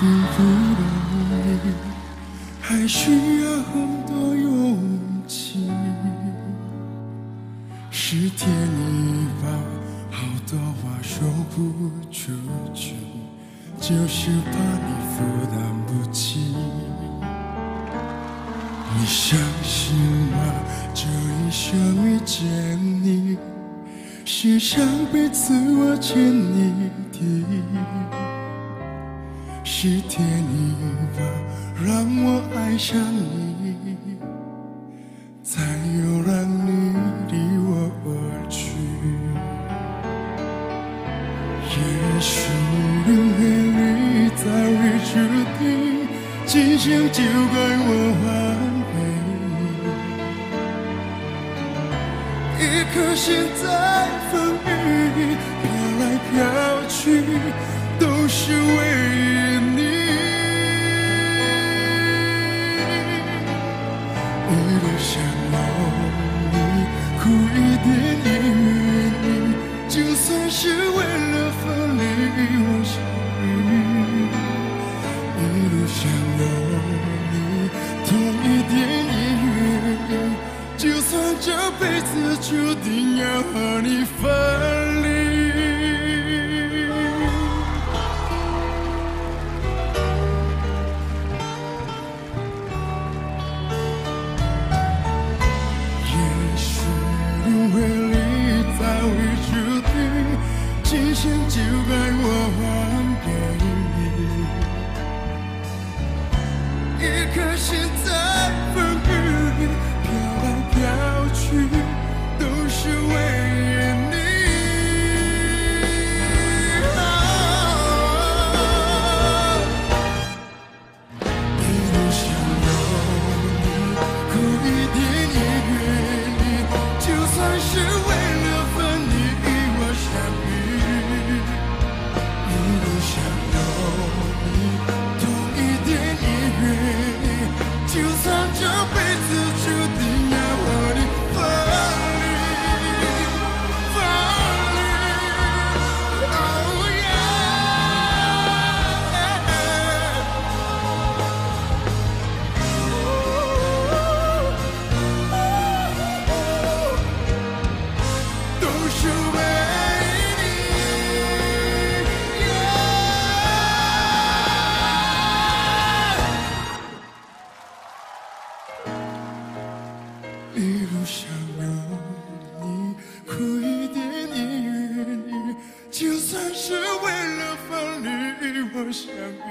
的不了，还需要很多勇气。是天意吧，好多话说不出去，就是怕你负担不起。你相信吗？这一生遇见你，是上辈子我欠你的。 是天意吧，让我爱上你，才又让你离我而去。也许命运里早已注定，今生就该我还给你。一颗心在风雨飘来飘去，都是为你。 想要你苦一点也愿意，就算是为了分离我相遇。一路想要你痛一点也愿意，就算这辈子注定要和你分离。 就该我还给你，一颗心在风雨里飘来飘去，都是为你。一路想要你，苦一点也愿意，就算是为了分离与我相遇。 就算这辈子注定要和你分离，哦耶，都是为。 一路想要你，苦一点也愿意，就算是为了分离与我相遇。